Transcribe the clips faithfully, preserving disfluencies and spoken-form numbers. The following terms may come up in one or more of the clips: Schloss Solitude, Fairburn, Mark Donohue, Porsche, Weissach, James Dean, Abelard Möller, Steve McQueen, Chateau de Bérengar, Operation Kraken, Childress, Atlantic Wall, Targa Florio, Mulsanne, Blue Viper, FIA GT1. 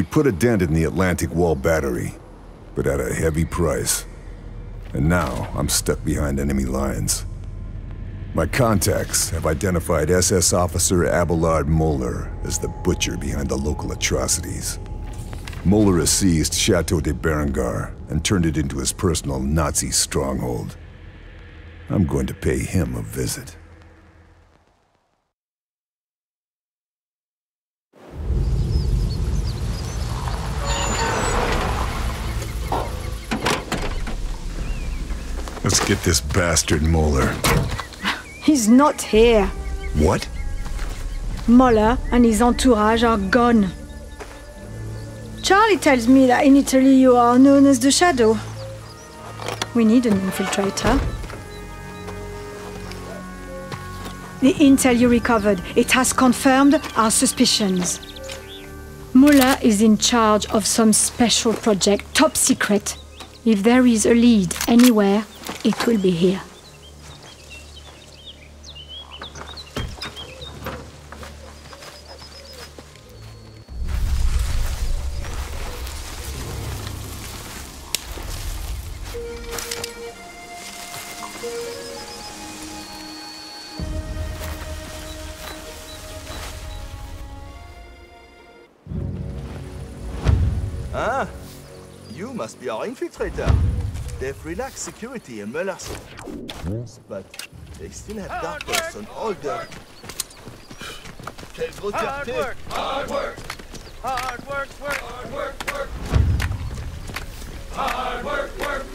We put a dent in the Atlantic Wall battery, but at a heavy price. And now I'm stuck behind enemy lines. My contacts have identified S S officer Abelard Möller as the butcher behind the local atrocities. Möller has seized Chateau de Bérengar and turned it into his personal Nazi stronghold. I'm going to pay him a visit. Let's get this bastard Möller. He's not here. What? Möller and his entourage are gone. Charlie tells me that in Italy you are known as the Shadow. We need an infiltrator. The intel you recovered, it has confirmed our suspicions. Möller is in charge of some special project, top secret. If there is a lead anywhere, it will be here. Ah, you must be our infiltrator. They've relaxed security in Möller's, but they still have darkness on all the... Hard work! Hard work! Hard work! Work! Hard work! Work! Hard work! Work!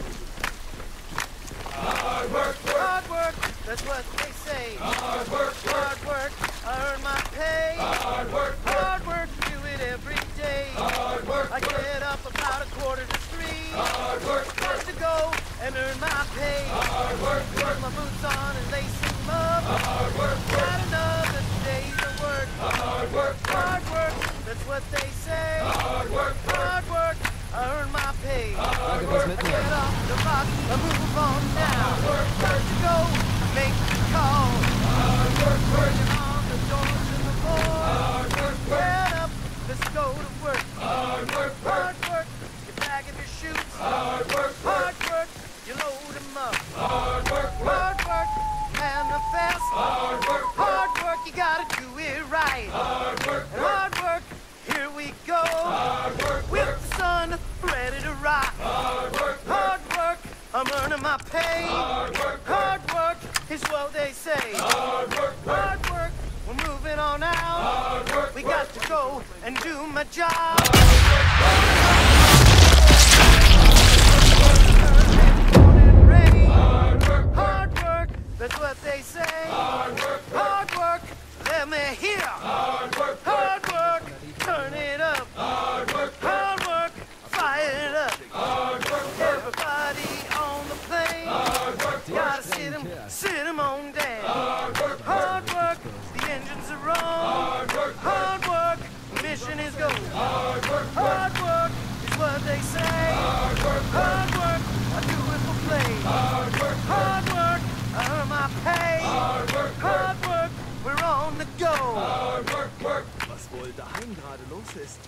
Hard work! Work! Hard work! That's what they say. Hard work! Hard work! I earn my pay. Hard work! Hard work! Do it every day. Hard work! I can head up about a quarter to three. Hard work! To go and earn my pay. Hard work! Put my boots on and lace them up. Hard work! Got another day to work. Hard work! Hard work! That's what they say. Hard work! Hard work! I earn my pay. Hard work! I get off the rock and move on now. Got to go and make the call. Hard work! Working on the doors and the floor. Hard work! Get up, let's go to work. Hard work! Hard work! Get back in your shoes. Hard work! Hard work, you load them up. Hard work, hard work, manifest. Hard work, hard work, you gotta do it right. Hard work, hard work, here we go. Hard work, with the sun ready to rock. Hard work, hard work, I'm earning my pay. Hard work, hard work, is what they say. Hard work, hard work, we're moving on out. We got to go and do my job. That's what they say. Hard work, work. Hard work. Let me hear. Hard work, work. Hard work. Turn it up. Hard work, work. Hard work. Fire it up. Hard work, work. Everybody on the plane. Hard work, gotta sit 'em, sit 'em on down. Hard work, hard work. The engines are on. Hard work, hard work. Mission is go. Hard work, hard work. Is what they say. Hard work, hard work. I do it for play. Hard work, hard work. I earn my pay. Hard work, hard work. We're on the go. Hard work, work. Was wohl daheim gerade los ist.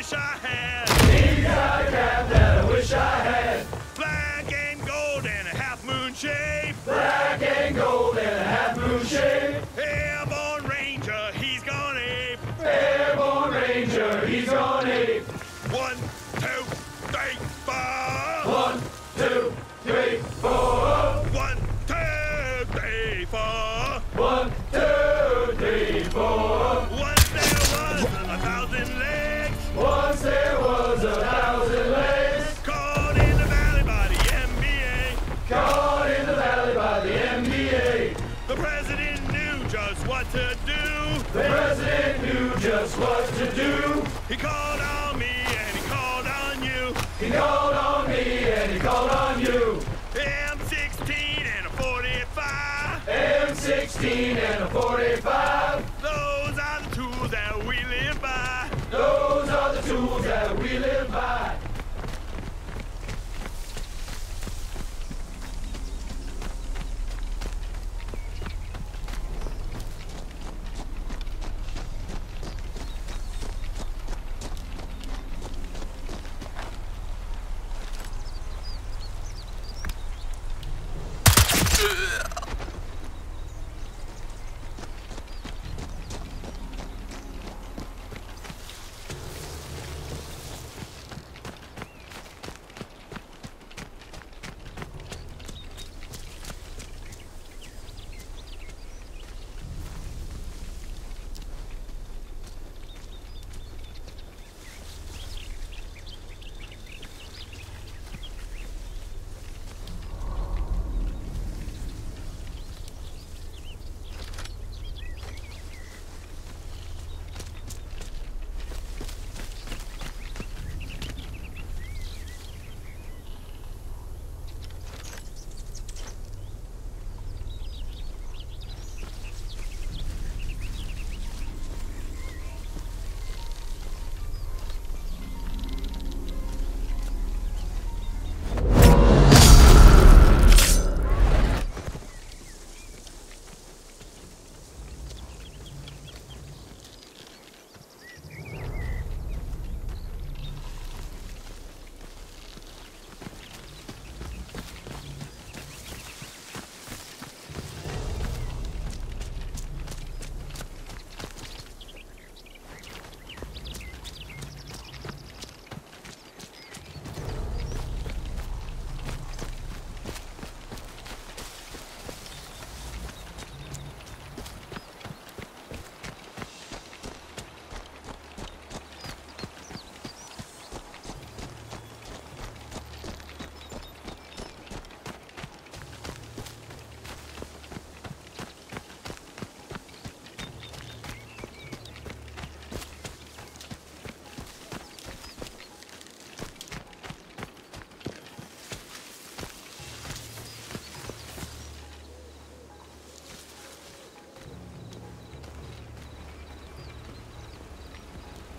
wish I had. These are the cats that I wish I had. Black and gold and a half moon shape. Black and gold and a half moon shape. Airborne Ranger, he's gone ape. Airborne Ranger, he's gone ape. One, two, three, four. One, two, three, four. One, two, three, four. One, two, three, four. Once there was a thousand legs. Once there was a thousand legs. Caught in the valley by the M B A. Caught in the valley by the M B A. The president knew just what to do. The president knew just what to do. He called on me and he called on you. He called on me and he called on you. M sixteen and a forty-five. M sixteen and a forty-five. Those are the tools that we live by. Those are the tools that we live by.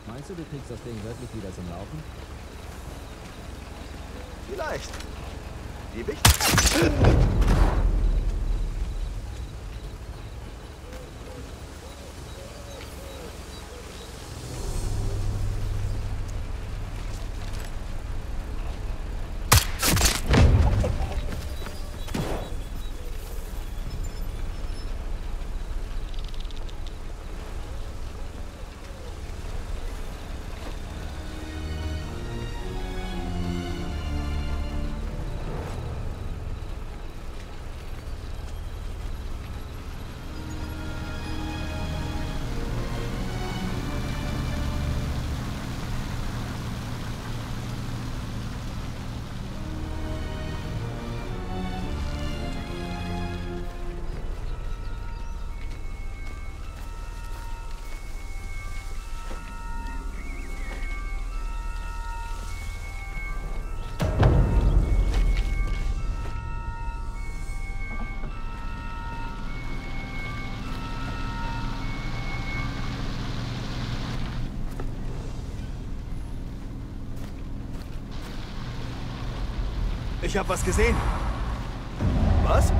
Meinst du, du kriegst das Ding wirklich wieder zum Laufen? Vielleicht. Die wichtigsten... Ich hab was gesehen. Was?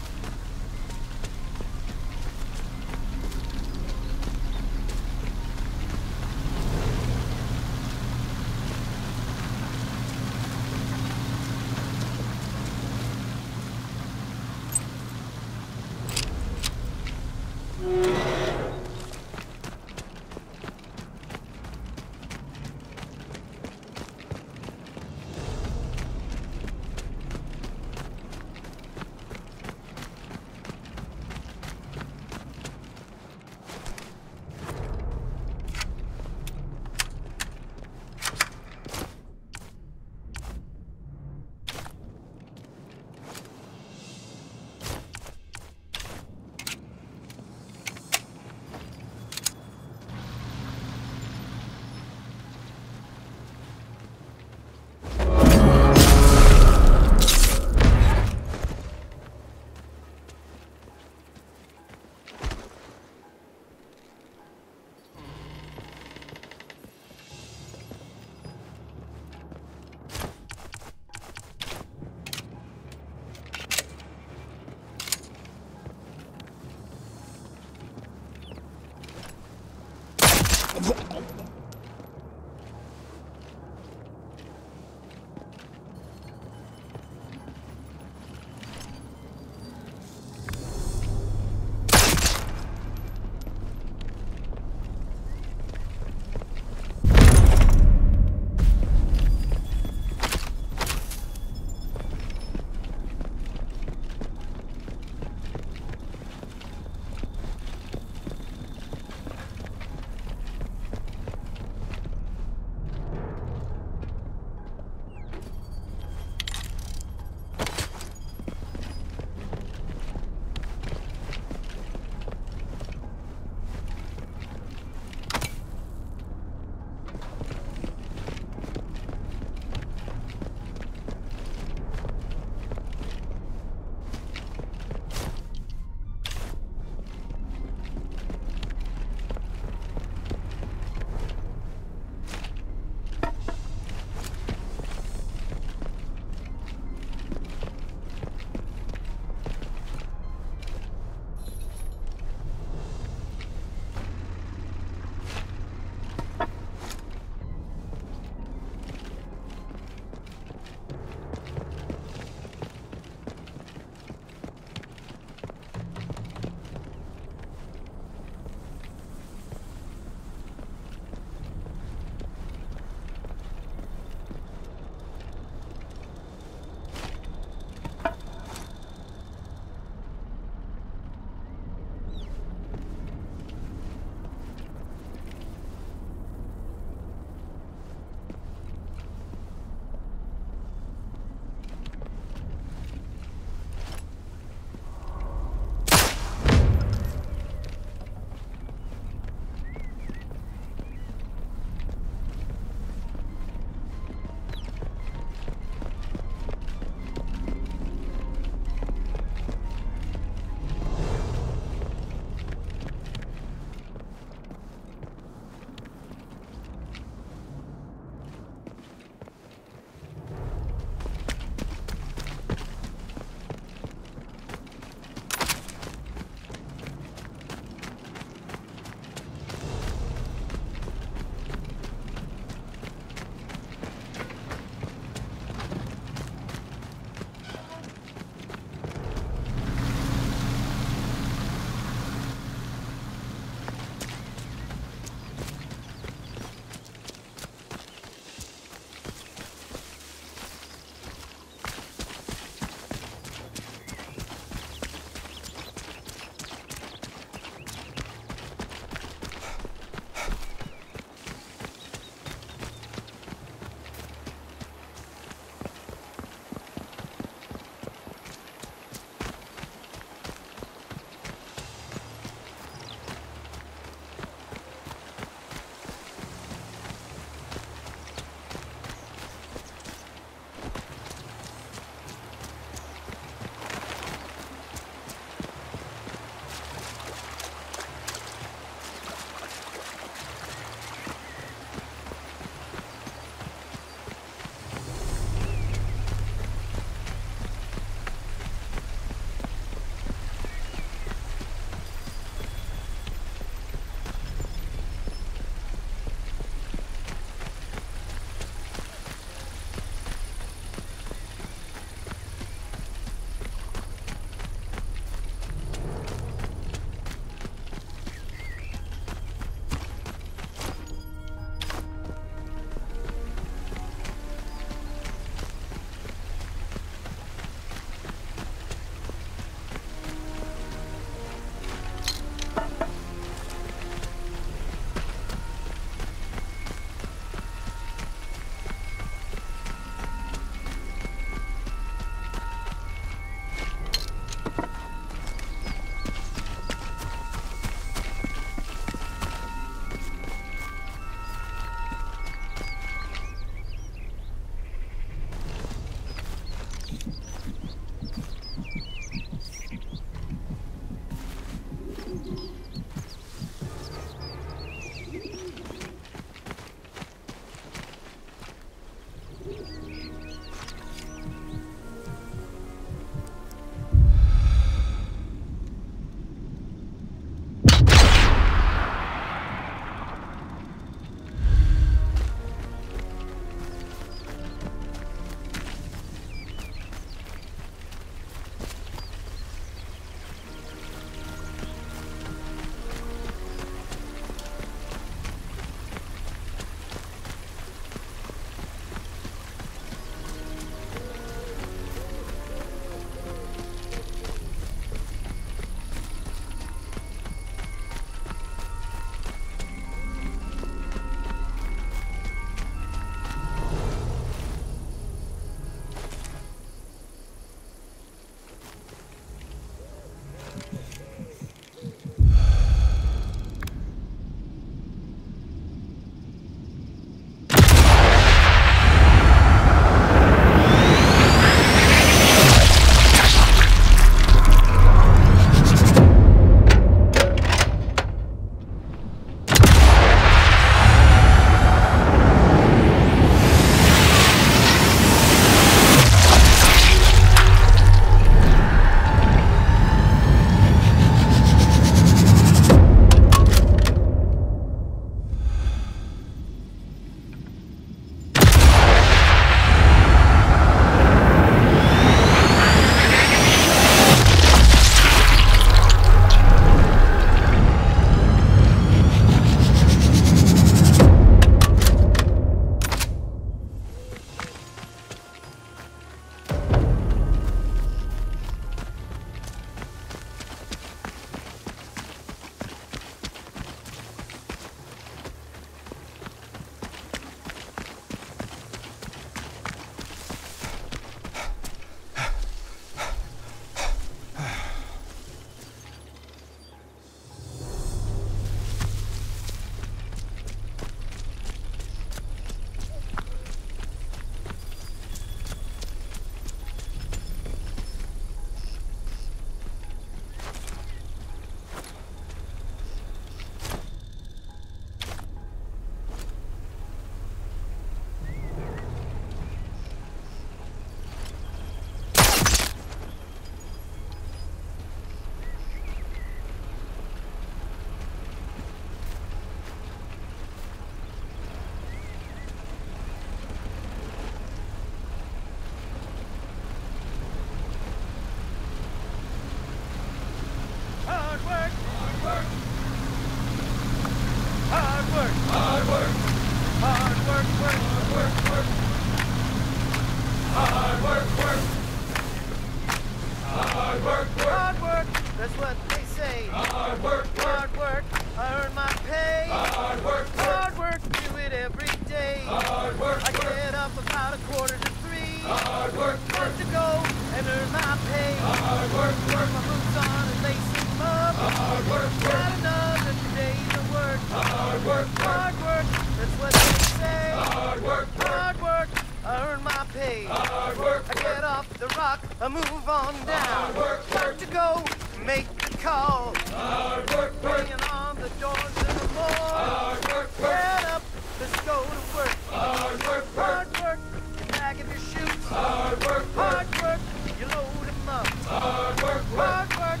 Hard work, hard work, I earn my pay. Hard work, I get off the rock, I move on down. Hard work, work to go, make the call. Hard work, work, banging on the doors in the morning. Hard work, work, get up, let's go to work. Hard work, hard work, your bag of your shoes. Hard work, hard work, you load them up. Hard work, hard work,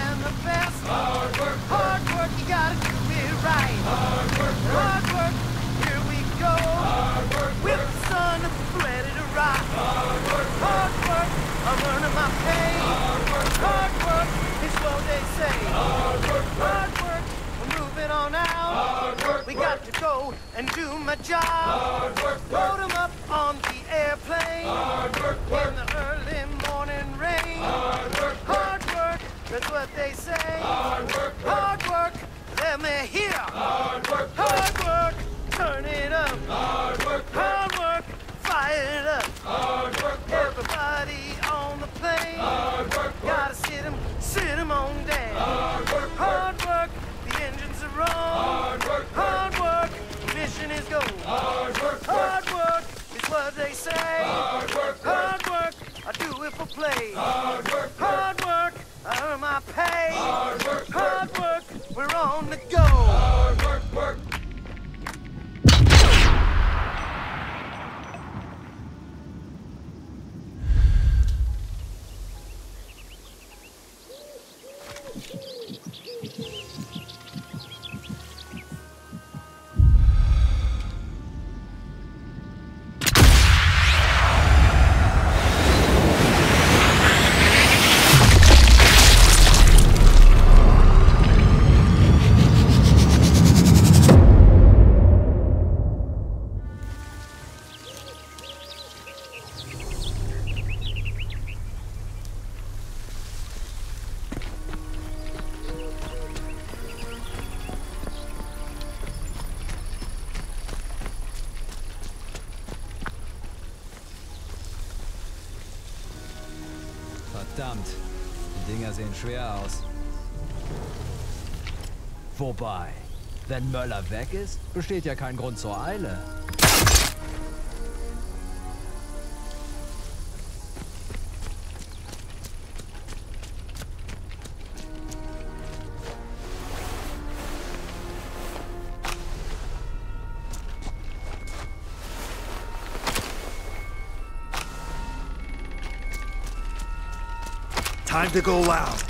and the best. Hard work, hard work, you gotta do it right. Hard work, hard work, here we go. Hard work, with the sun, ready to rock. Hard work, hard work, I'm earning my pay. Hard work, hard work, it's what they say. Hard work, hard work, we're moving on out. We got to go and do my job. Hard work, load them up on the airplane. Hard work, in the early morning rain. Hard work, hard work, that's what they say. Hard work, hard work, let me hear. Hard work, hard work, turn it up. Hard work, hard work, fire it up. Hard work, everybody on the plane. Hard work, gotta sit them, sit them on down. Hard work, hard work, the engines are on. Hard work, mission is go. Hard work, hard work is what they say. Hard work, hard work, I do it for play. Hard work, hard work, I earn my pay. Hard work, hard work, we're on the go. Hard work, work. Verdammt, die Dinger sehen schwer aus. Wobei, wenn Möller weg ist, besteht ja kein Grund zur Eile. Time to go loud.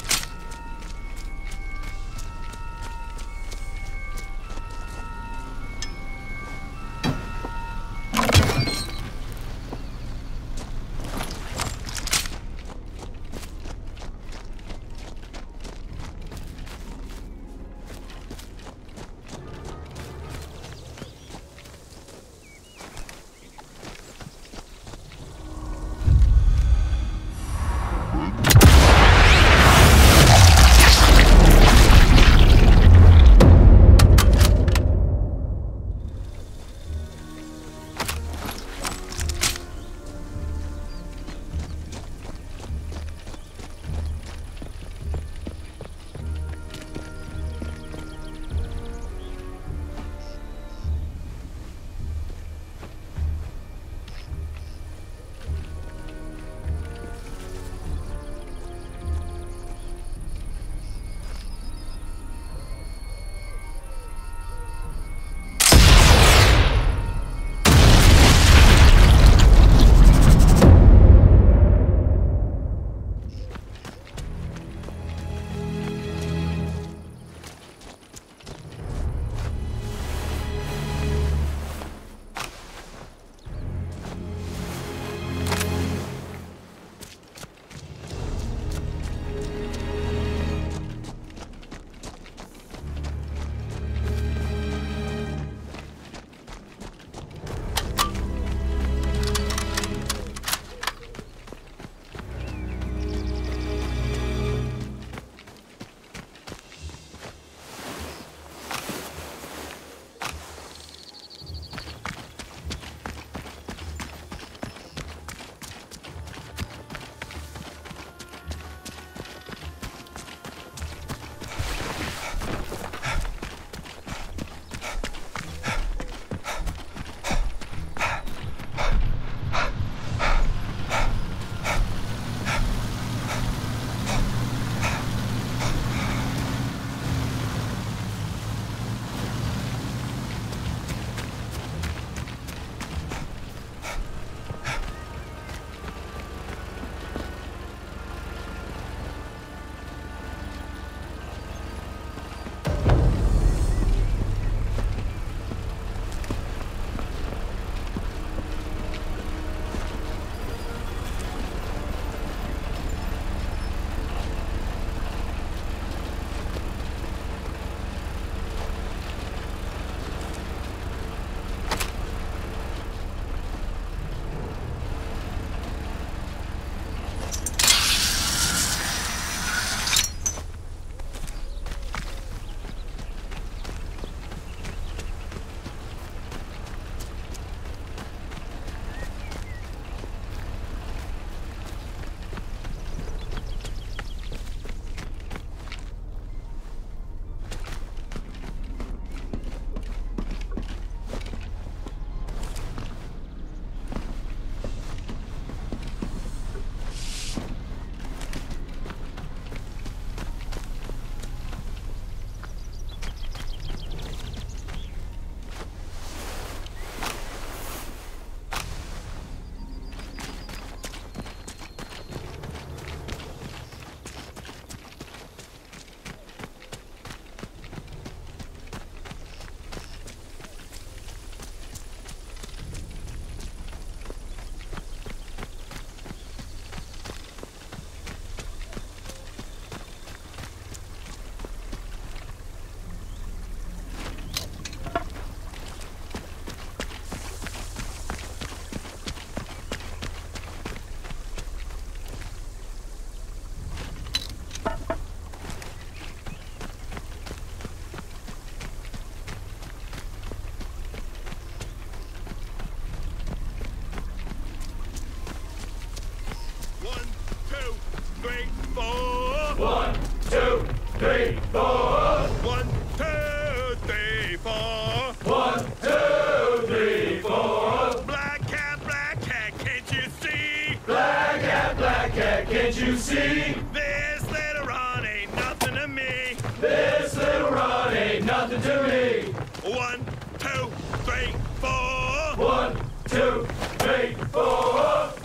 you see. This little run ain't nothing to me. This little run ain't nothing to me. One, two, three, four. One, two, three, four.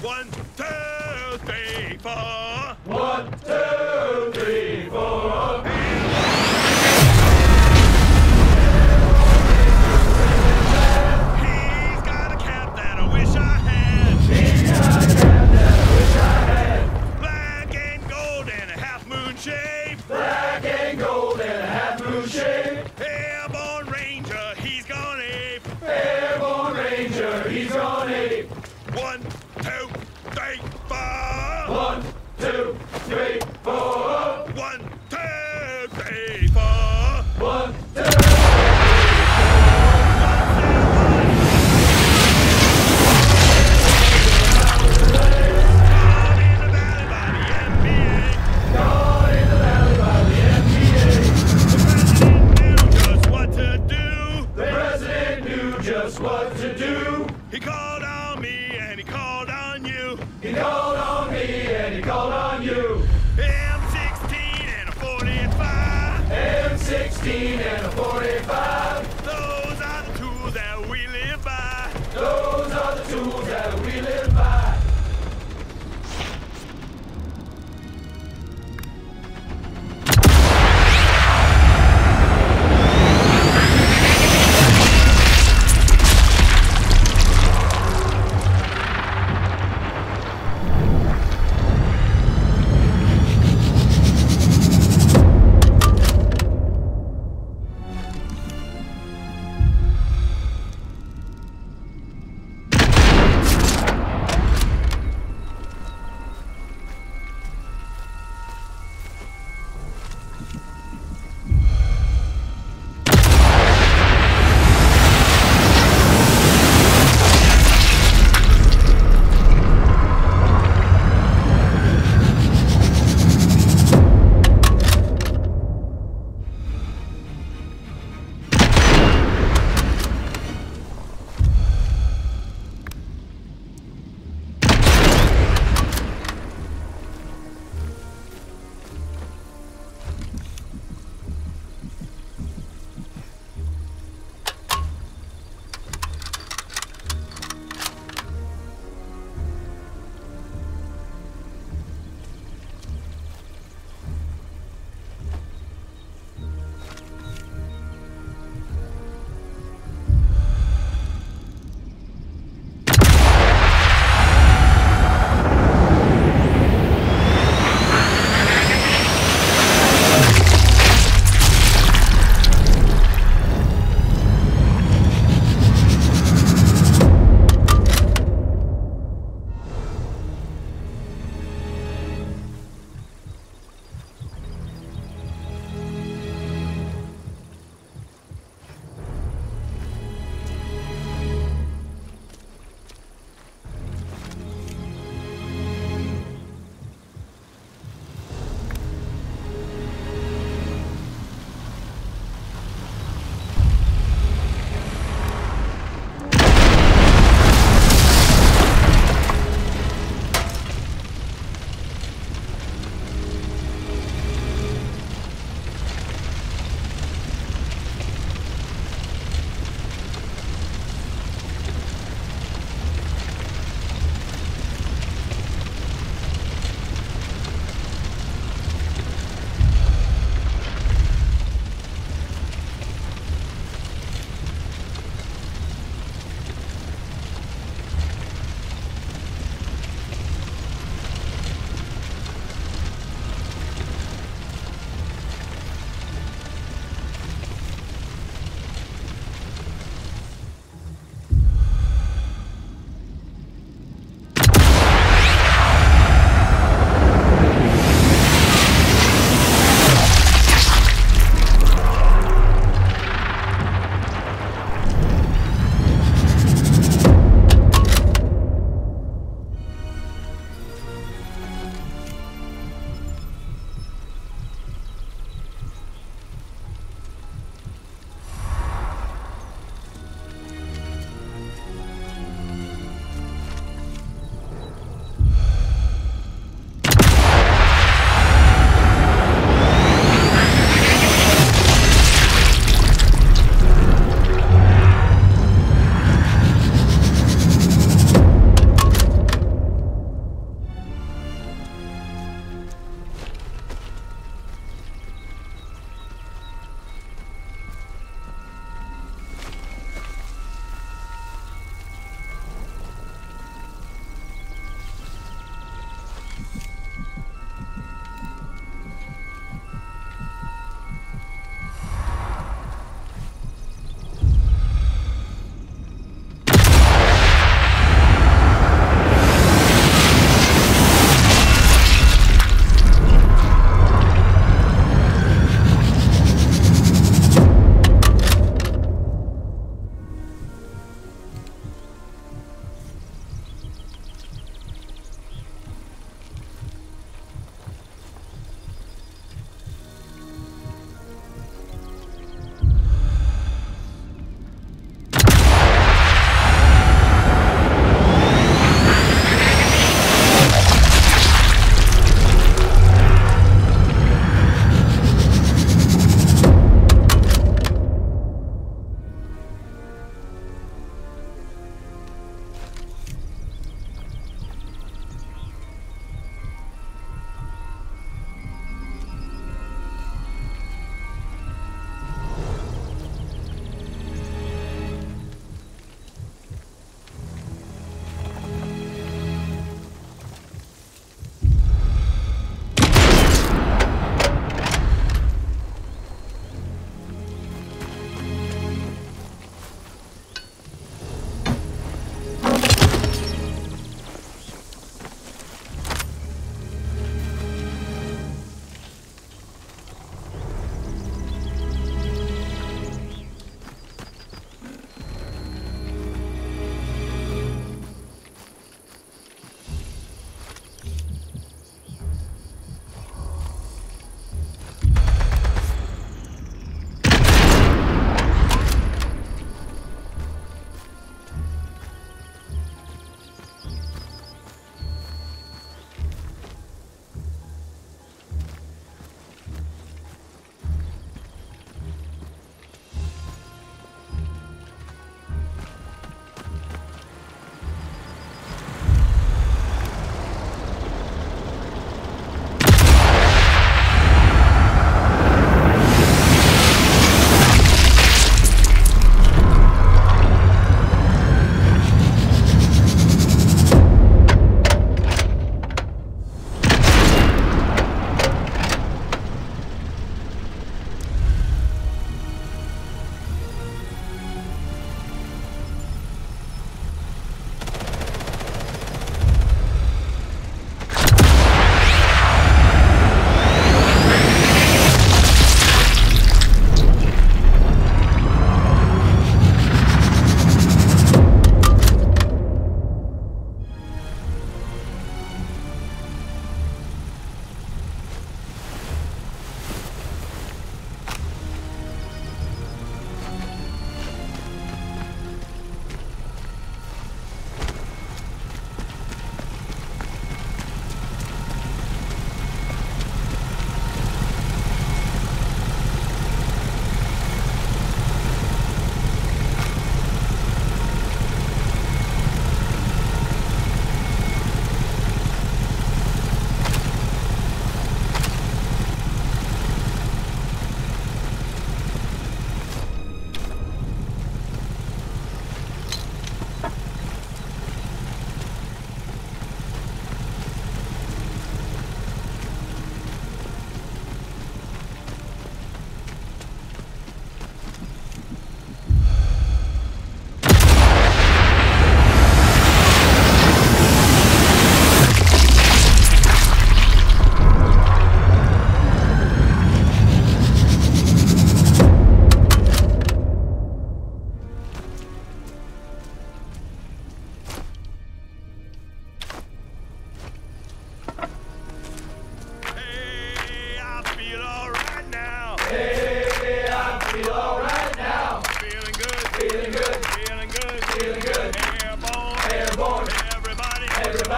One, two, three, four. One, two, three, four.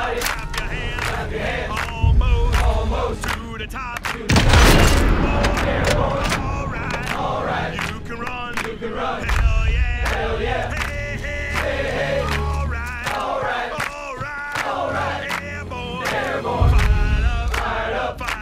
Clap your hands. Clap your hands. Almost. Almost. To the top. To the top. Airborne. Alright. Alright. You can run. You can run. Hell yeah. Hell yeah. Hey, hey. Hey, hey. Alright. Alright. Alright. Alright. Airborne. Airborne. Fired up. Fired up. Fired up.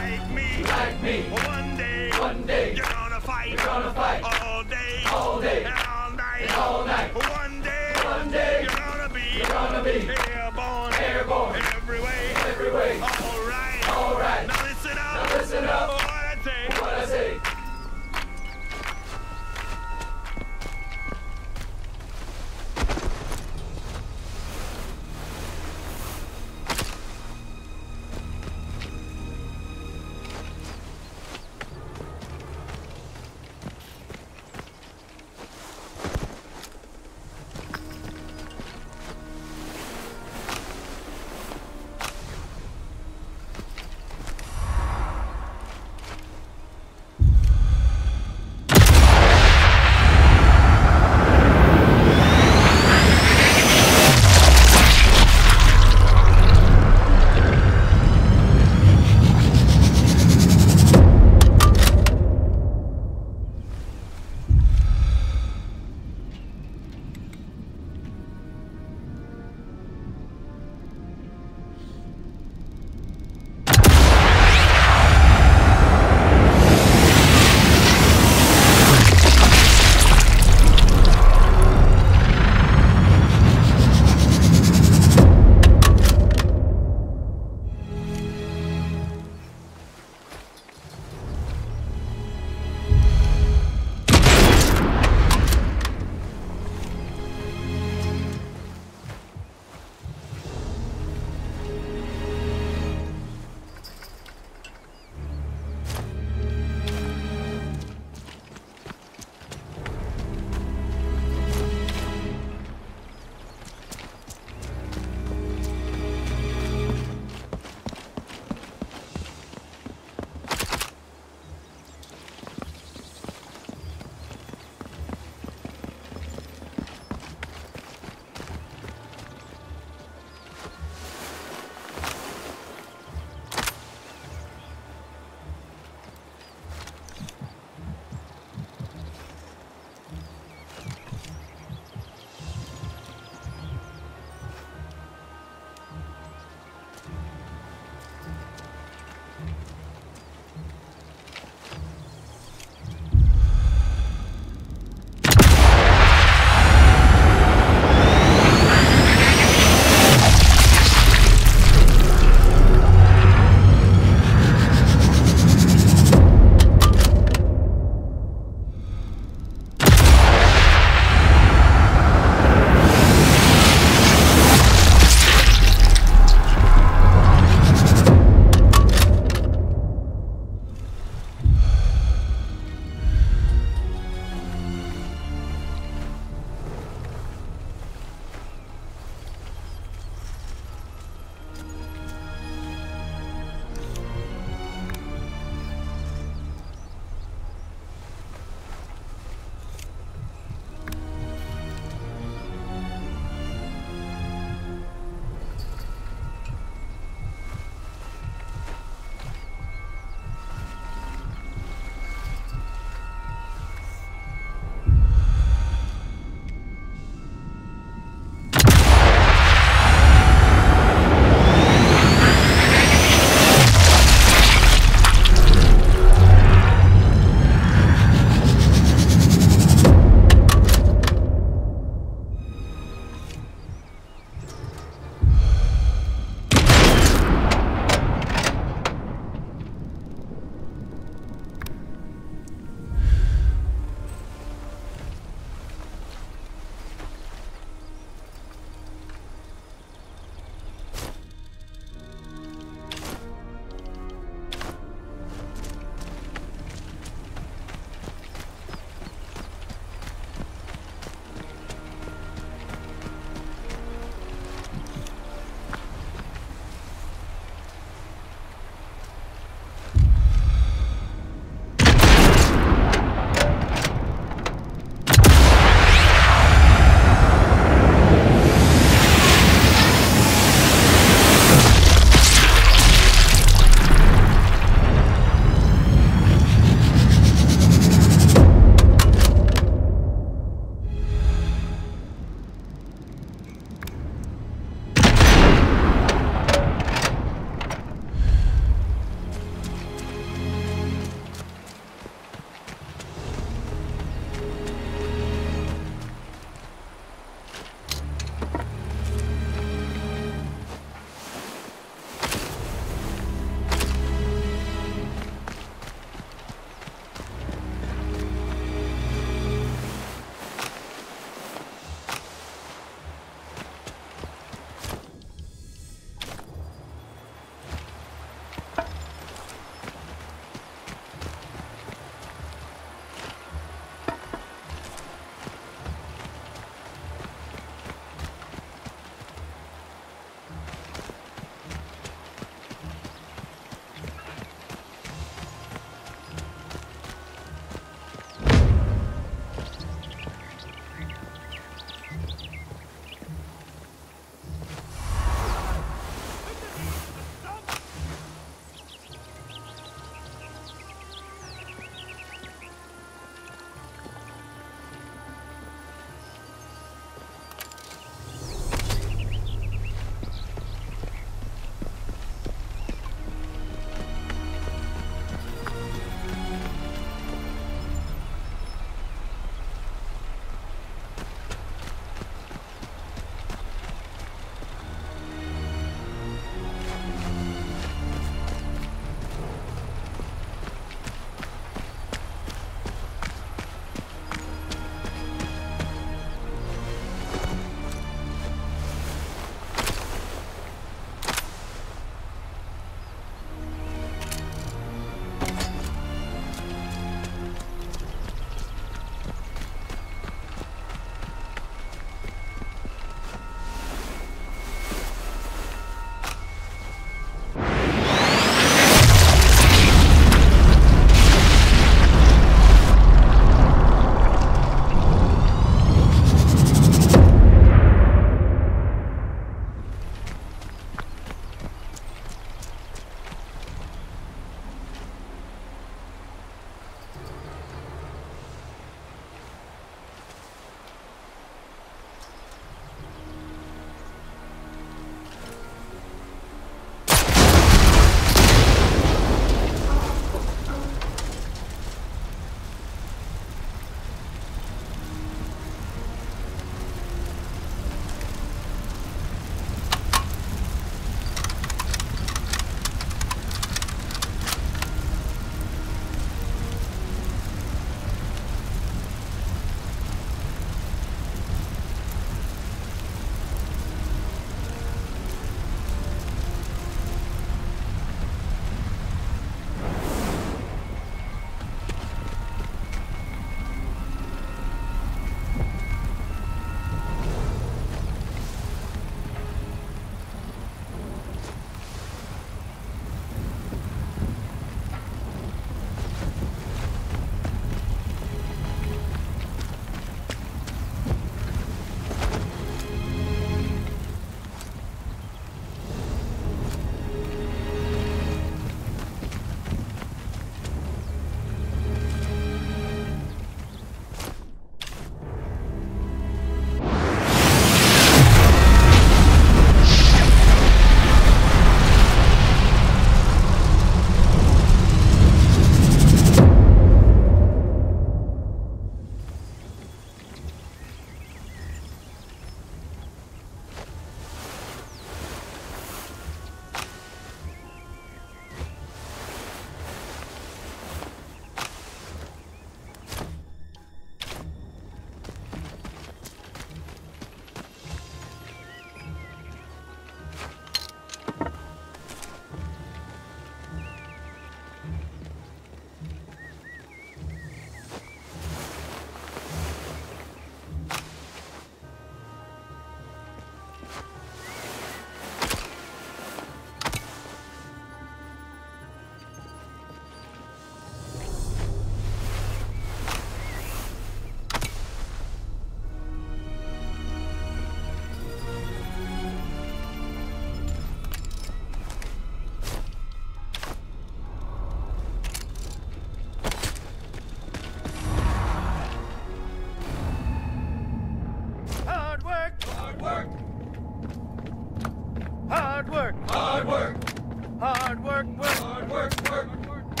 Hard work. Hard work. Hard work, work. Hard work, work.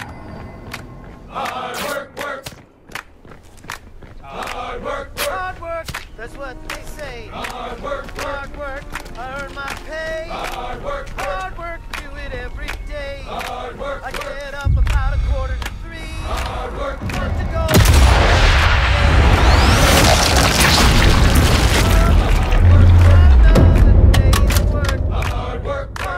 Hard work, work. Hard work, work. Hard work. That's what they say. Hard work, work. Hard work. I earn my pay. Hard work, work. Hard work. Do it every day. Hard work, work. I get up about a quarter to three. Hard work, work. To go. Hard work, work.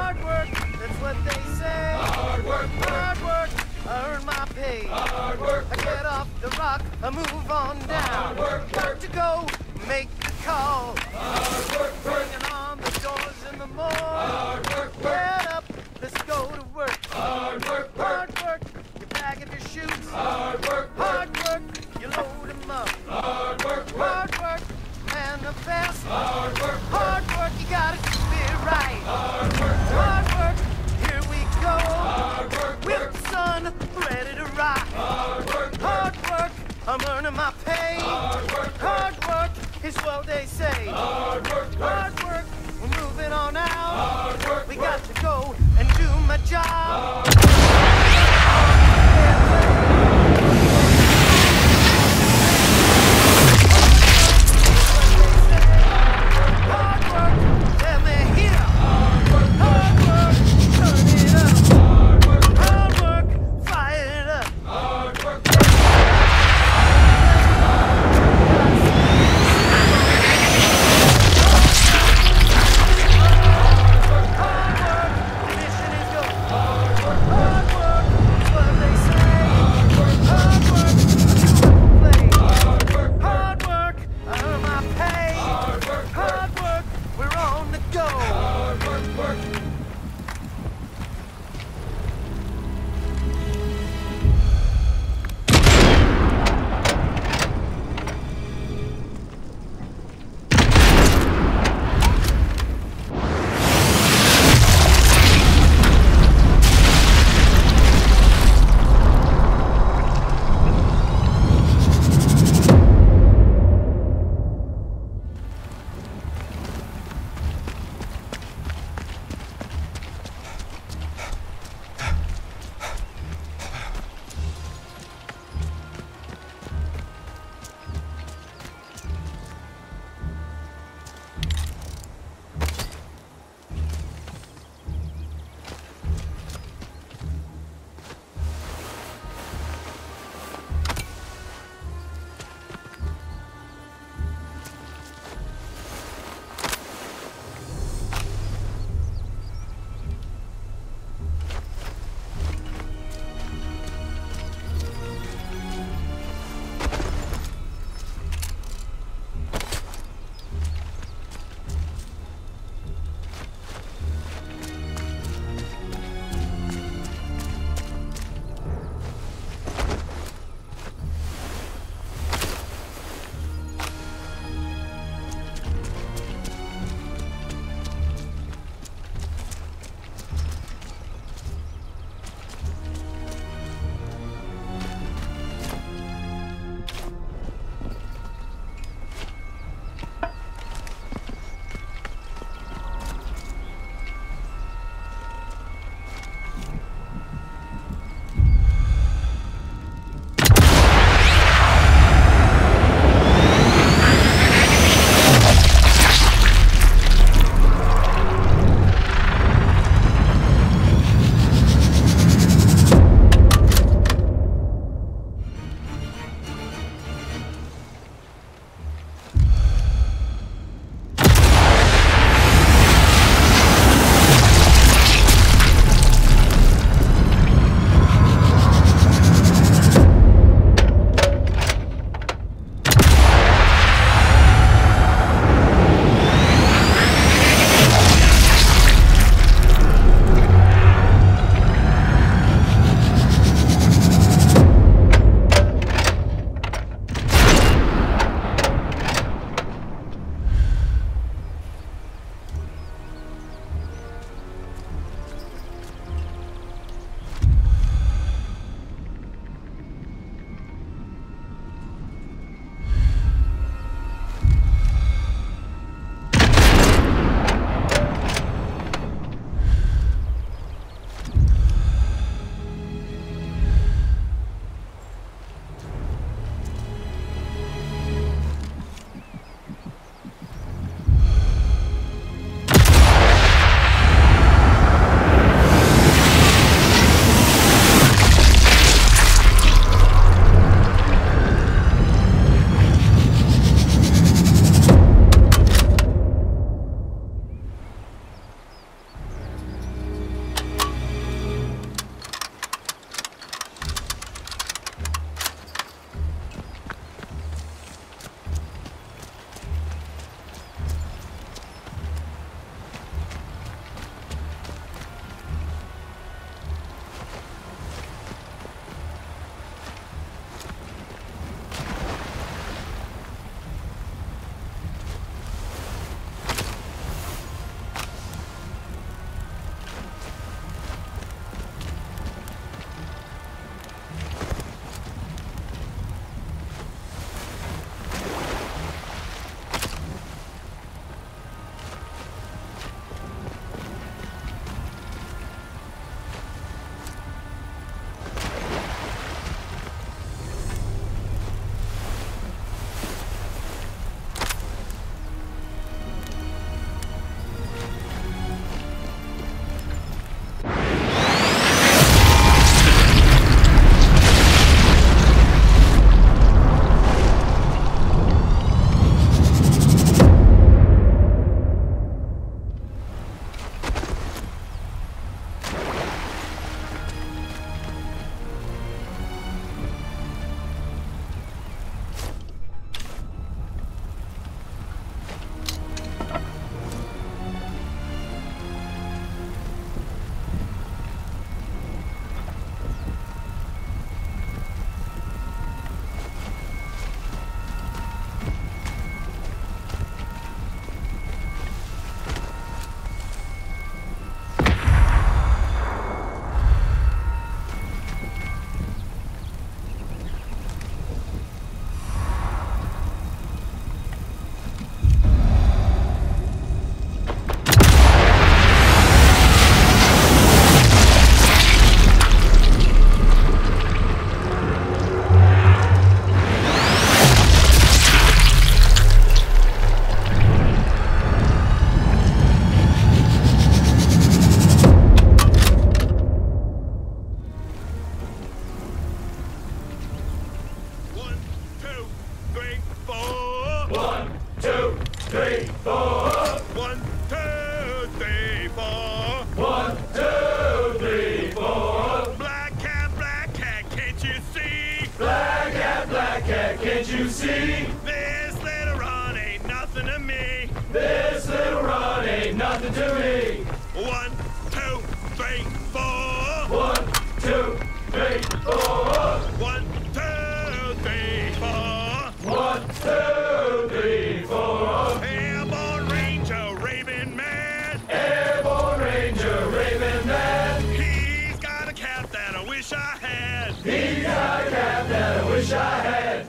you see? This little run ain't nothing to me. This little run ain't nothing to me. One, two, three, four. One, two, three, four. One, two, three, four. One, two, three, four. Airborne Ranger Raven Man. Airborne Ranger Raven Man. He's got a cap that I wish I had. He's got a cap that I wish I had.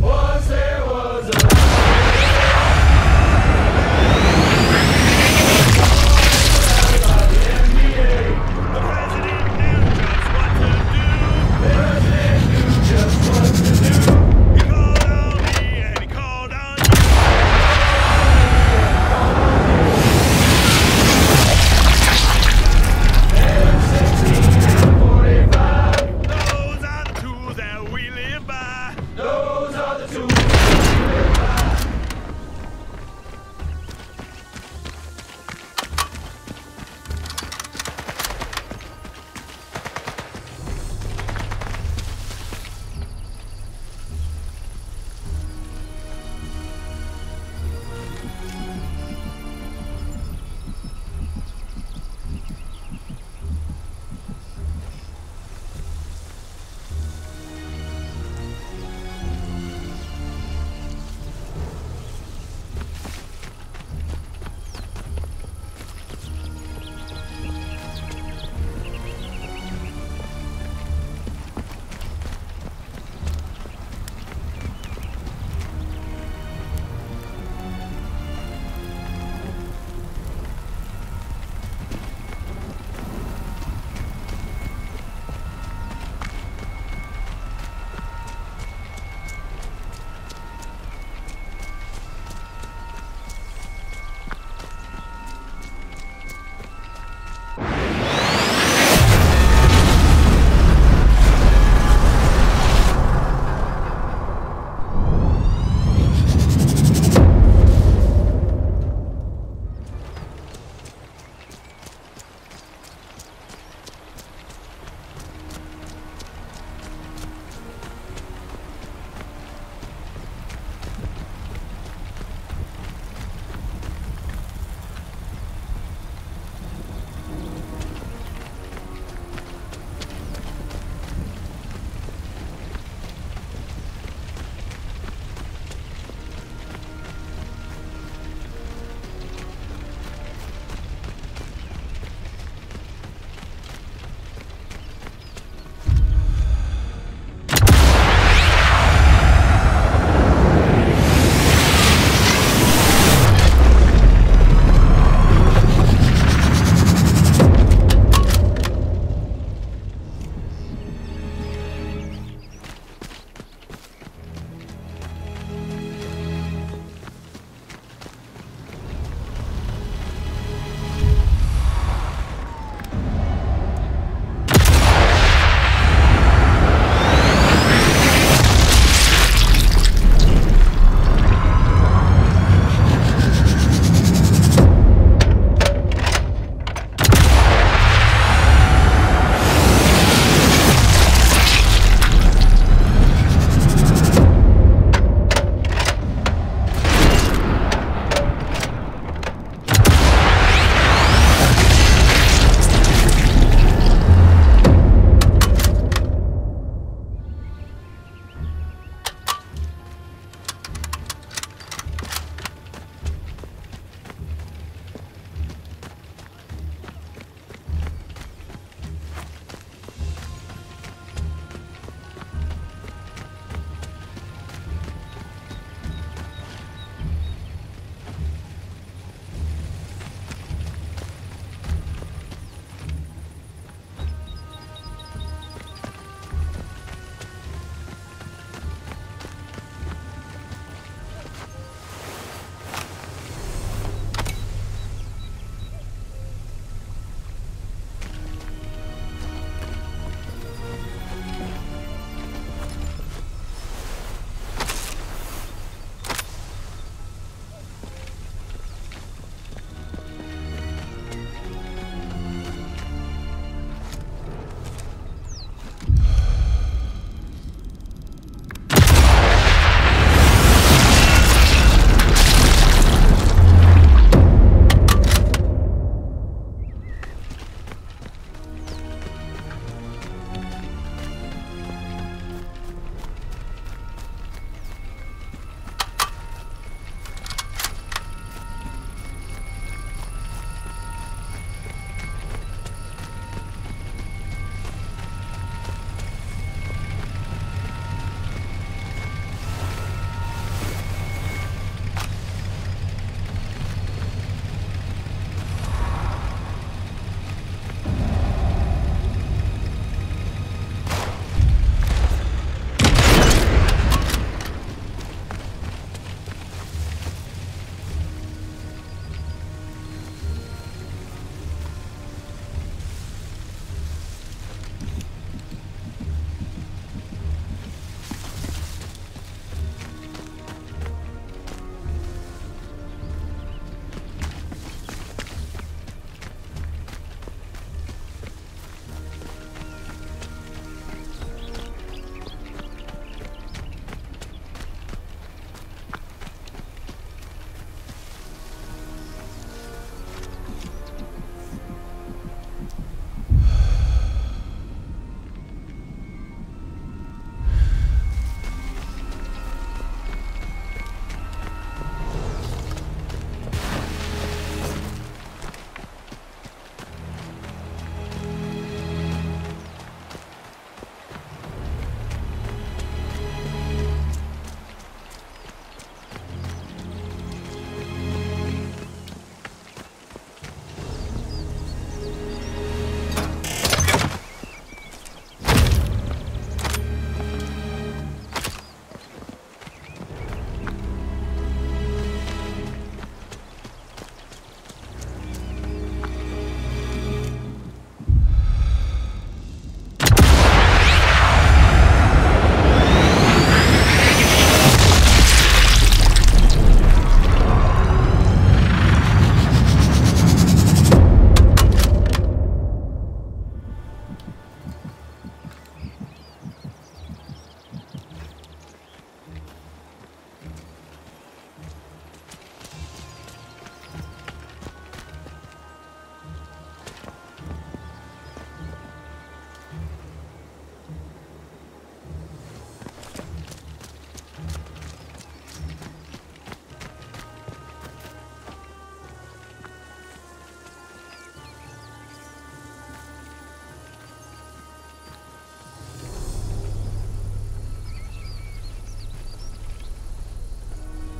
Once there was a...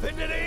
Findet ihn!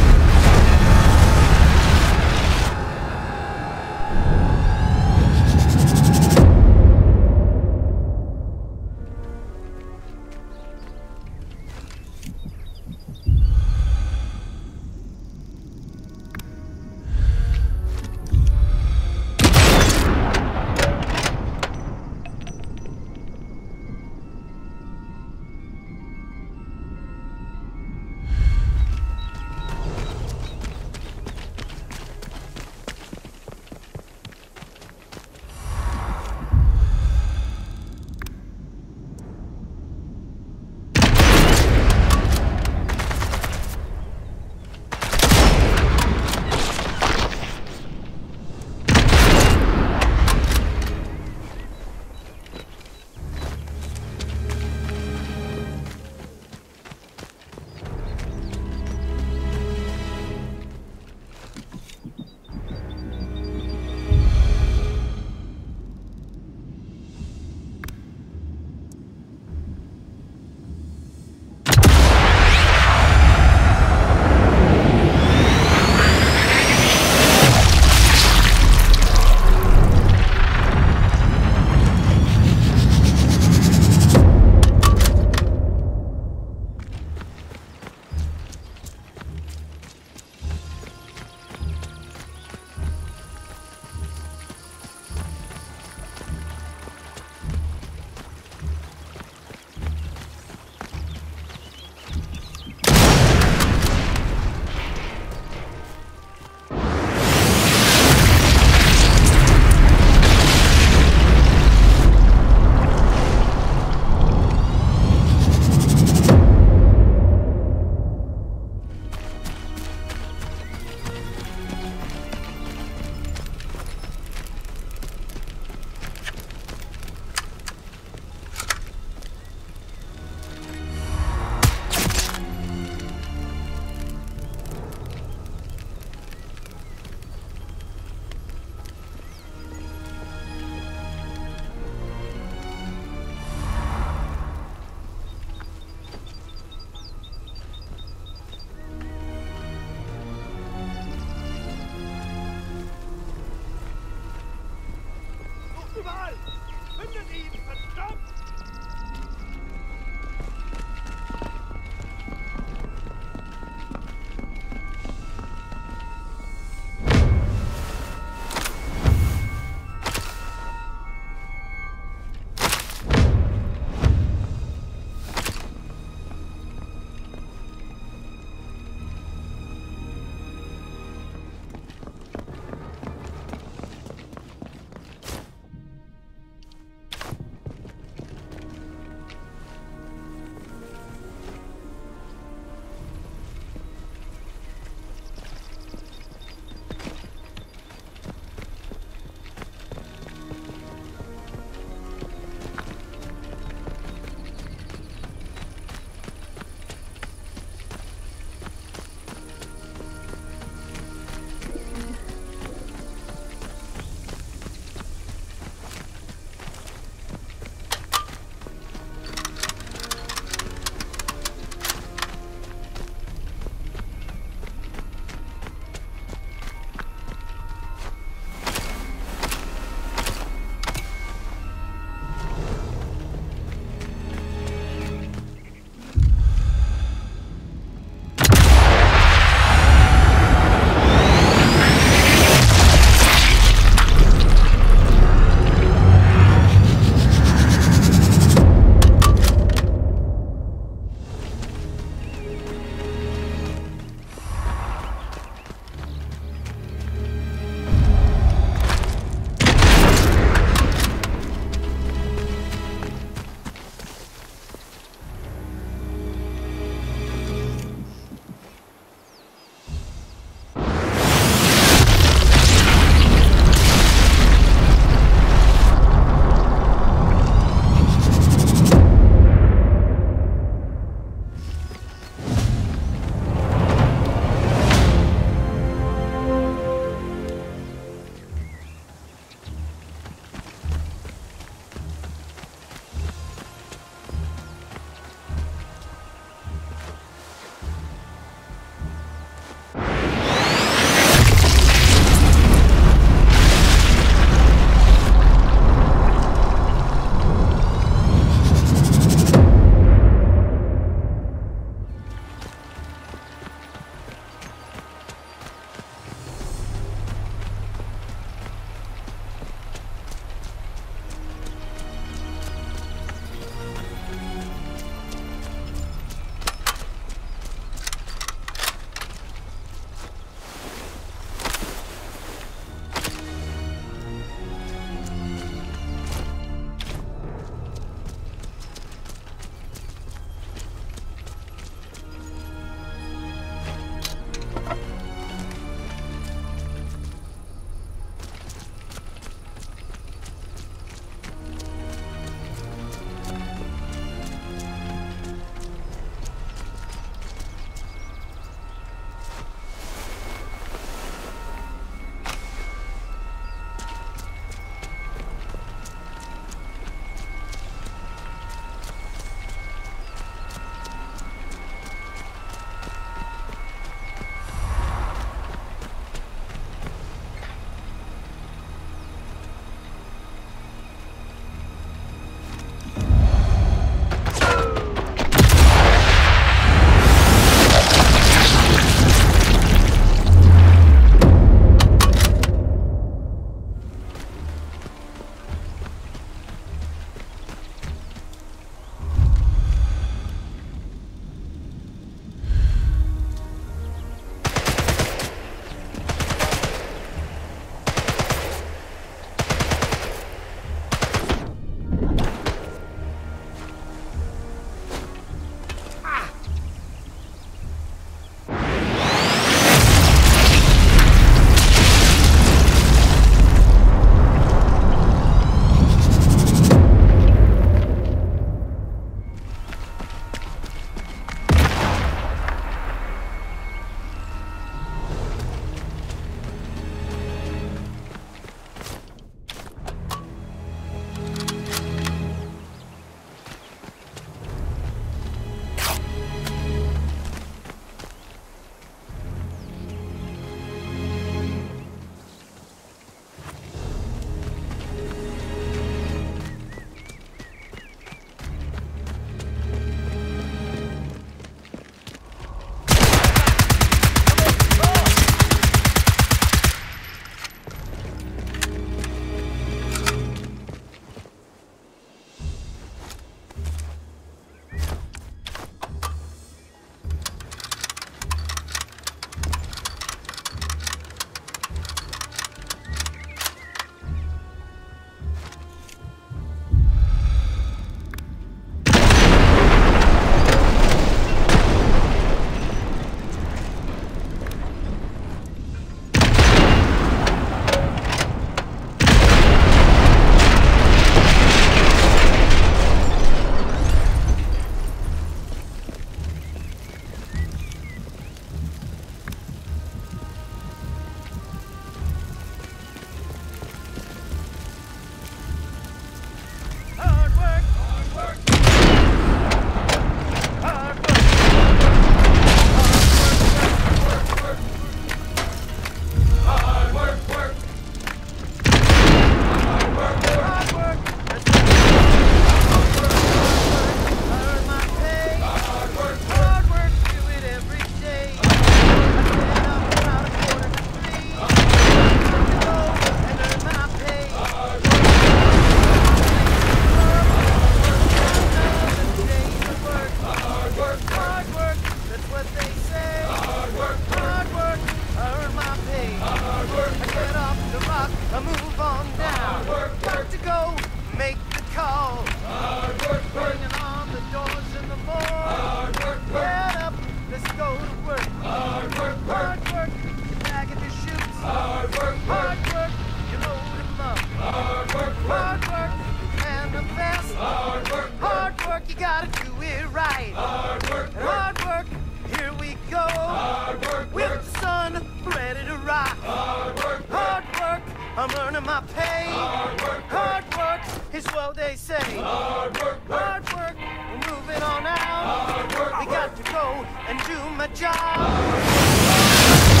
my pay. Hard work, hard work is what they say. Hard work, hard work, we're moving on out. Hard work, I got to go and do my job. Hard work,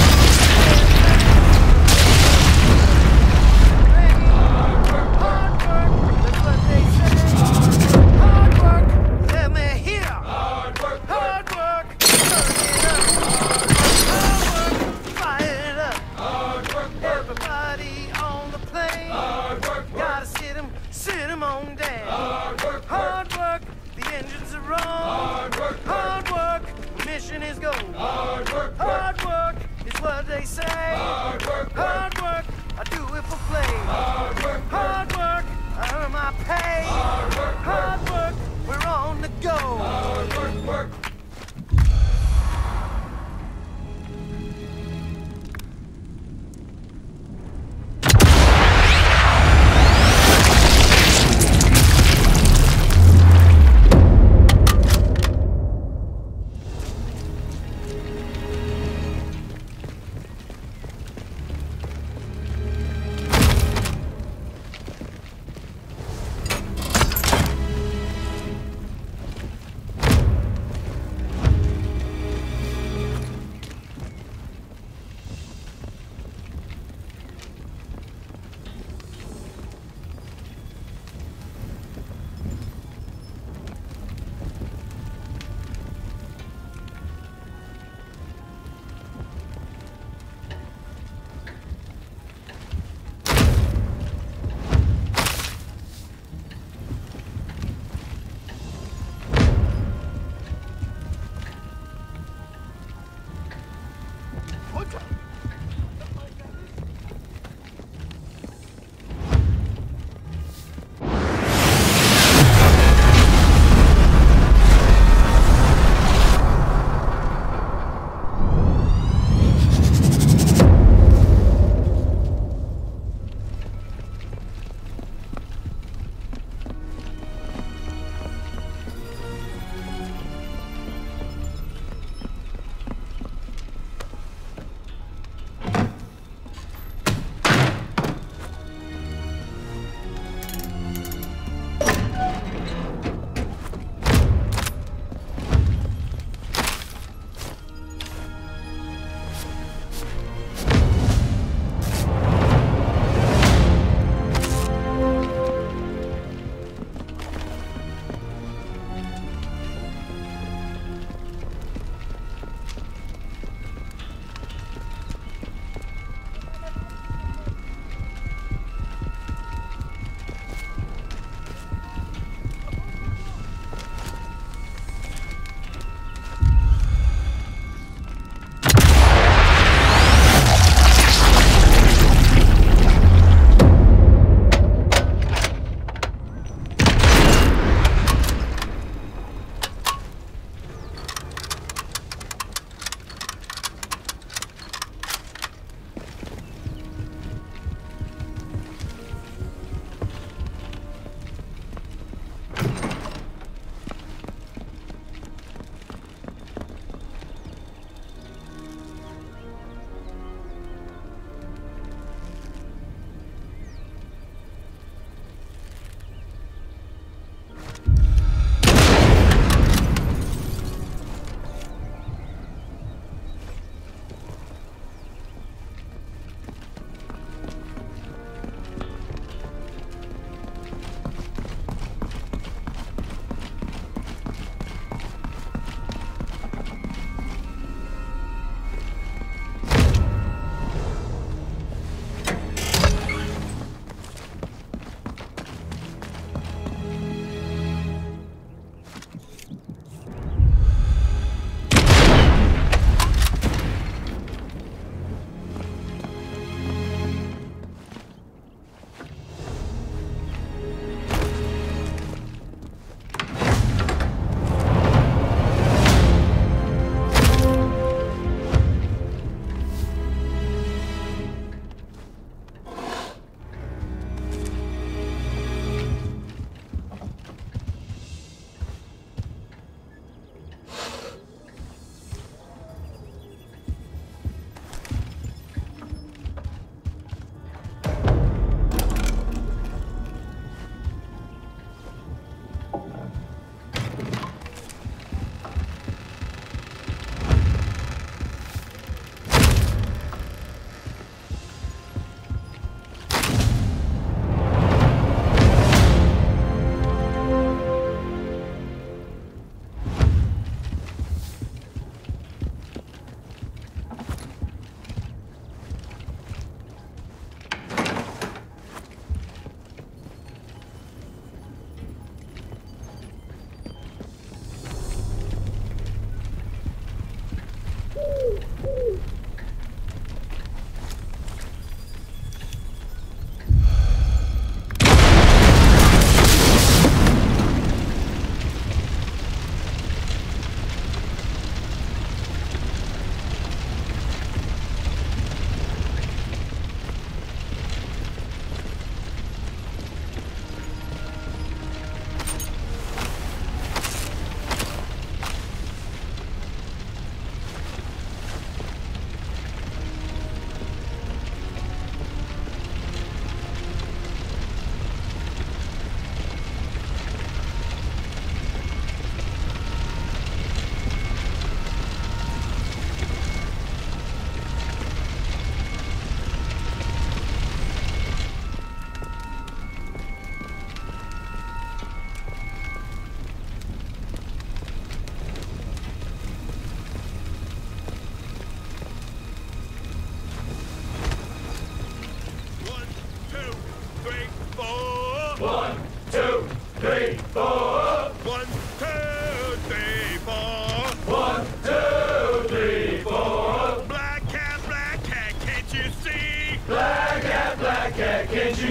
hard work, that's what they say. Hard work, them are here. Hard work, hard work, turn it up. Hard work, fire it up. Hard work, everybody. Hard work, gotta sit him, sit him on down. Hard work, hard work, the engines are on. Hard work, hard work, mission is gold. Hard work, hard work.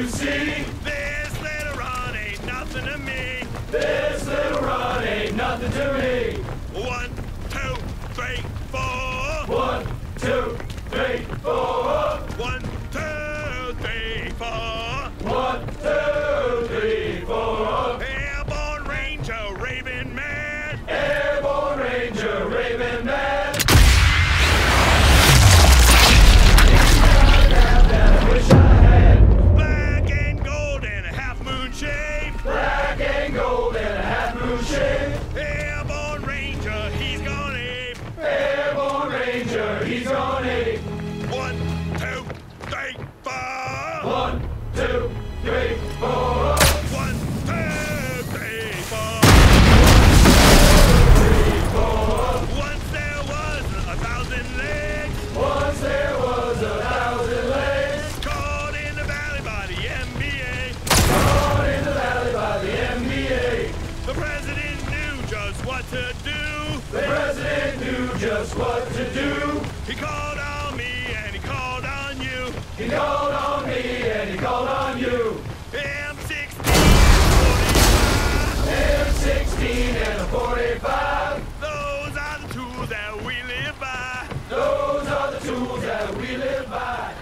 you see? This little run ain't nothing to me. This little run ain't nothing to me. One, two, three, four. One, two, three, four. One, two, three, four. One, two, three, four. Airborne Ranger Raven Man. Airborne Ranger Raven Man. Airborne Ranger, he's gone ape. Airborne Ranger, he's gone ape. One, two, three, four. One, two, three, four. One, two, three, four. One, two, three, four. Once there was a thousand legs. Once there was a thousand legs. Caught in the valley by the N B A. Caught in the valley by the N B A. The president. What to do? The president knew just what to do. He called on me and he called on you. He called on me and he called on you. M sixteen and forty-five. M sixteen and a forty-five. Those are the tools that we live by. Those are the tools that we live by.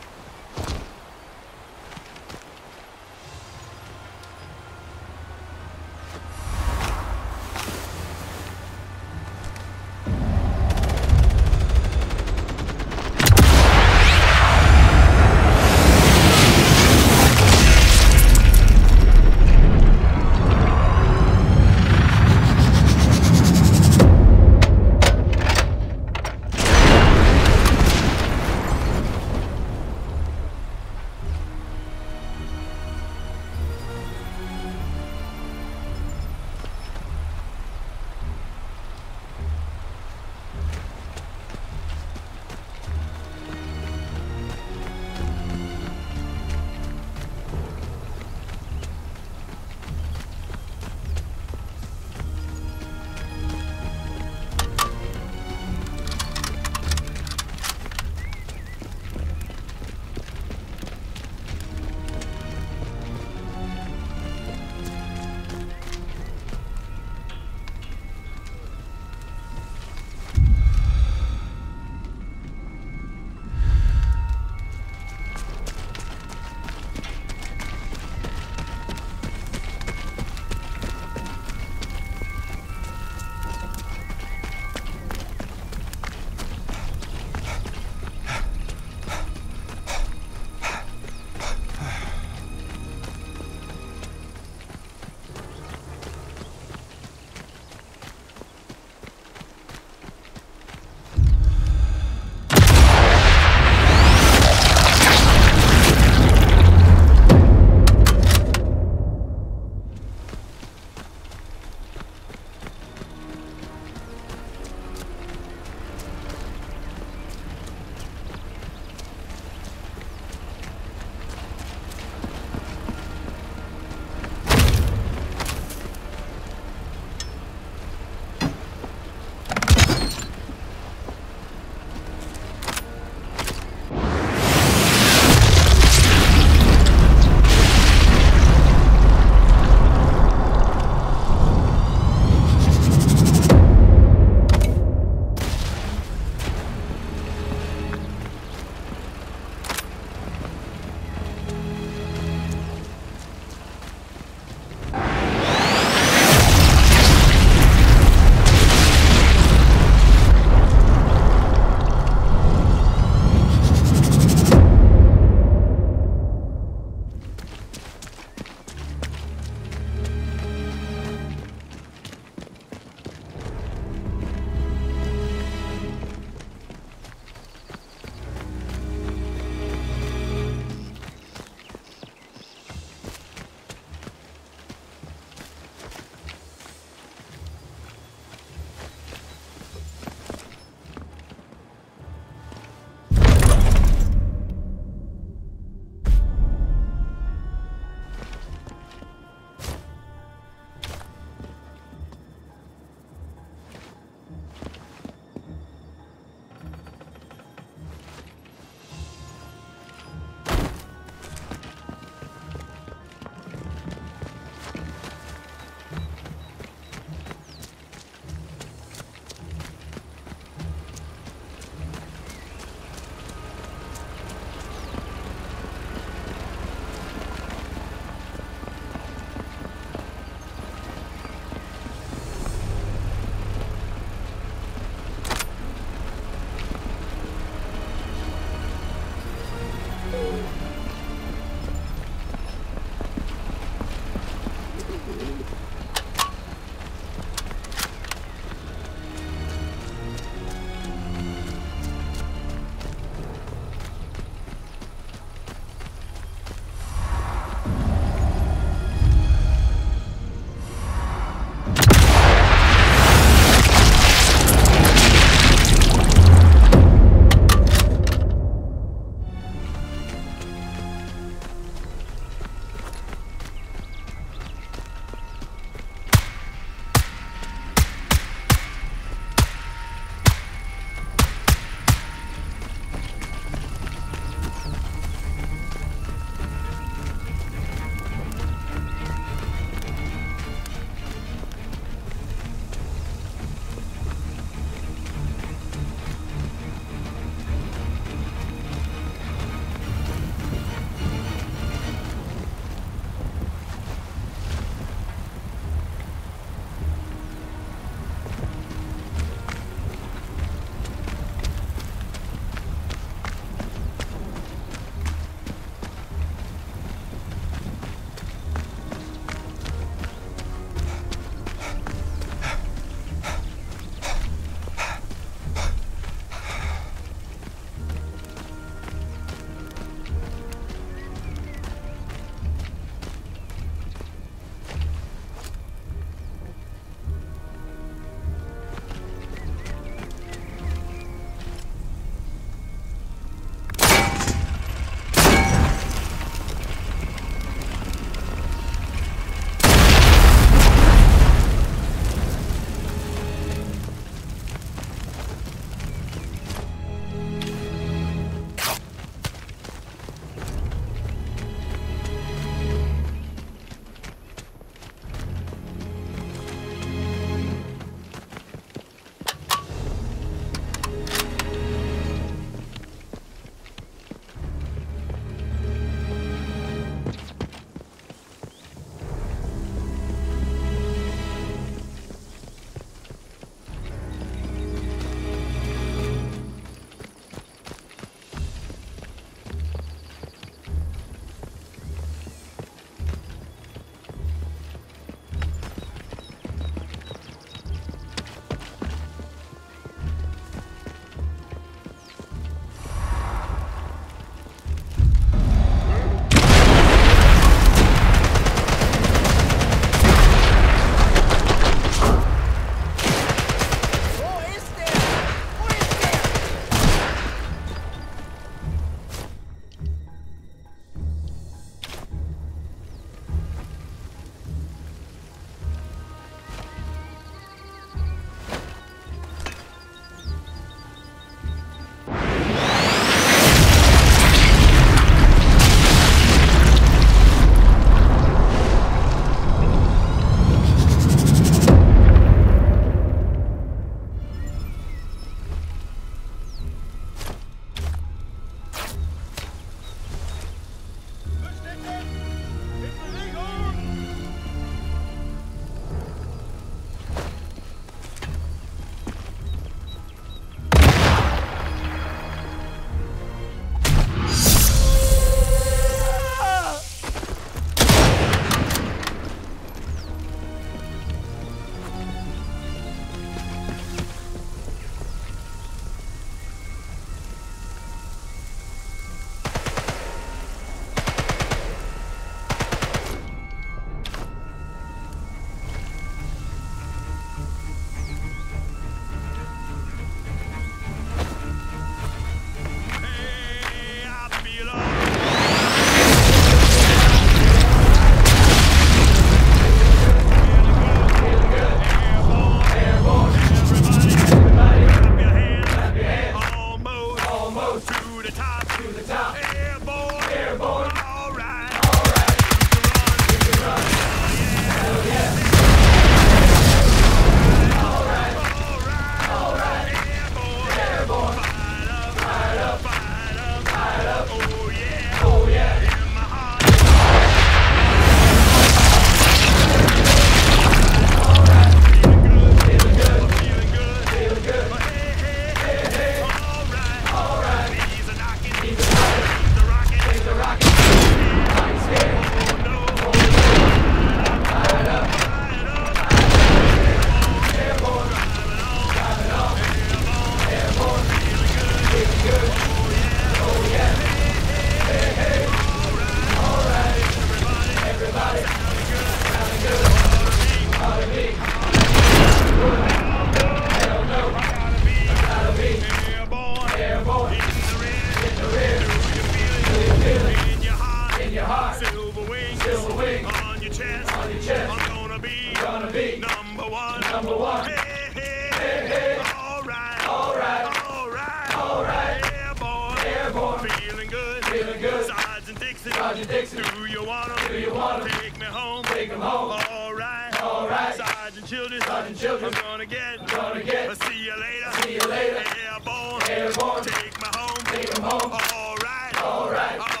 chest. On your chest. I'm gonna be, I'm gonna be number one. Number one. Hey, hey, hey, hey. All right. All right. All right. All right. Airborne. Airborne. Feeling good. Feeling good. Sergeant Dixie. Sergeant Dixie. Do you want them? Do you want them? Take me home. Take them home. All right. All right. Sergeant Childress. Sergeant Childress. I'm gonna get. I'm gonna get. I'll see you later. See you later. Airborne. Airborne. Take me home. Take them home. All right. All right. All right.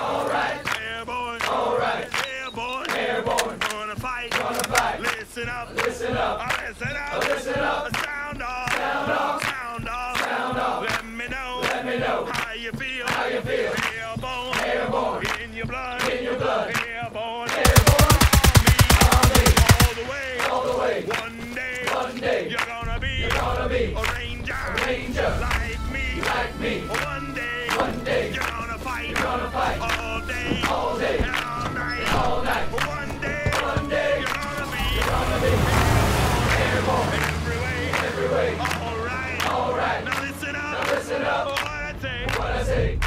All right. Listen up, listen up, I listen up, I listen up, sound off, sound off, sound off, sound off, let me know, let me know, how you feel, how you feel, airborne, airborne, in your blood, in your blood, airborne, airborne, on me, all the way, all the way, one day, one day, you're gonna be, you're gonna be, a ranger, a ranger, like me, like me, one day, one day, you're gonna fight, you're gonna fight, all day, all day, and all night, all night, one day, one day, you're gonna Airborne, every way, every way. All right, all right. Now listen up, now listen up. What I say, what I say.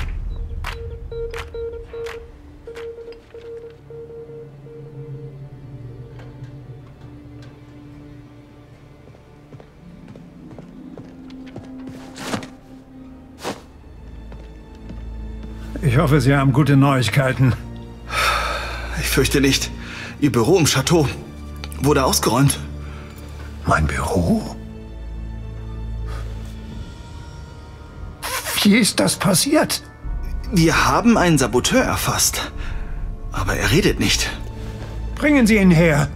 Ich hoffe, Sie haben gute Neuigkeiten. Ich fürchte nicht. Ihr Büro im Chateau wurde ausgeräumt. Mein Büro? Wie ist das passiert? Wir haben einen Saboteur erfasst. Aber er redet nicht. Bringen Sie ihn her.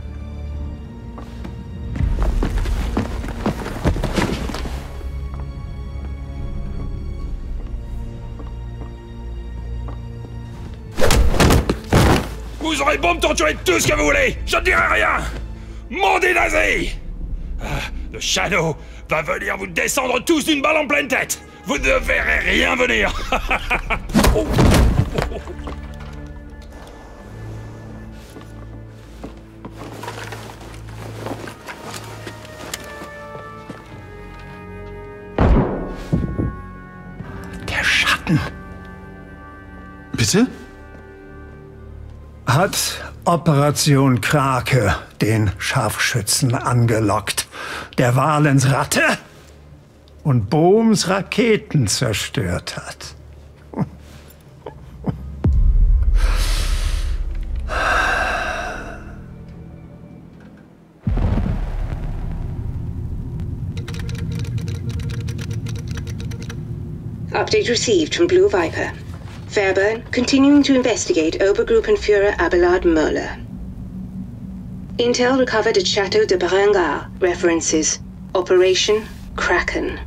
Vous aurez beau me torturer tout ce que vous voulez, je ne dirai rien. Monde des nazis! Le Shadow va venir vous descendre tous d'une balle en pleine tête! Vous ne verrez rien venir! Oh. Oh. Der Schatten! Bitte? Hat Operation Krake den Scharfschützen angelockt, der Valens Ratte und Bohms Raketen zerstört hat. Update received from Blue Viper. Fairburn, continuing to investigate Obergruppenführer Abelard Möller. Intel recovered at Chateau de Bérengar references Operation Kraken.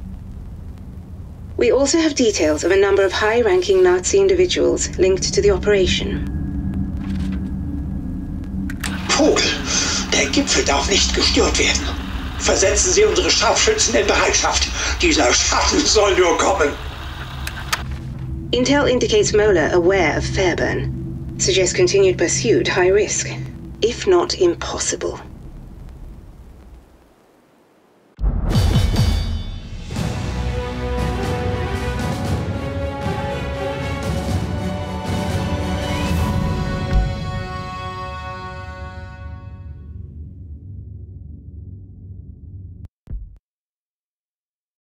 We also have details of a number of high-ranking Nazi individuals linked to the operation. Vogel, der Gipfel darf nicht gestört werden. Versetzen Sie unsere Scharfschützen in Bereitschaft. Dieser Schatten soll nur kommen. Intel indicates Möller aware of Fairburn. Suggests continued pursuit high risk, if not impossible.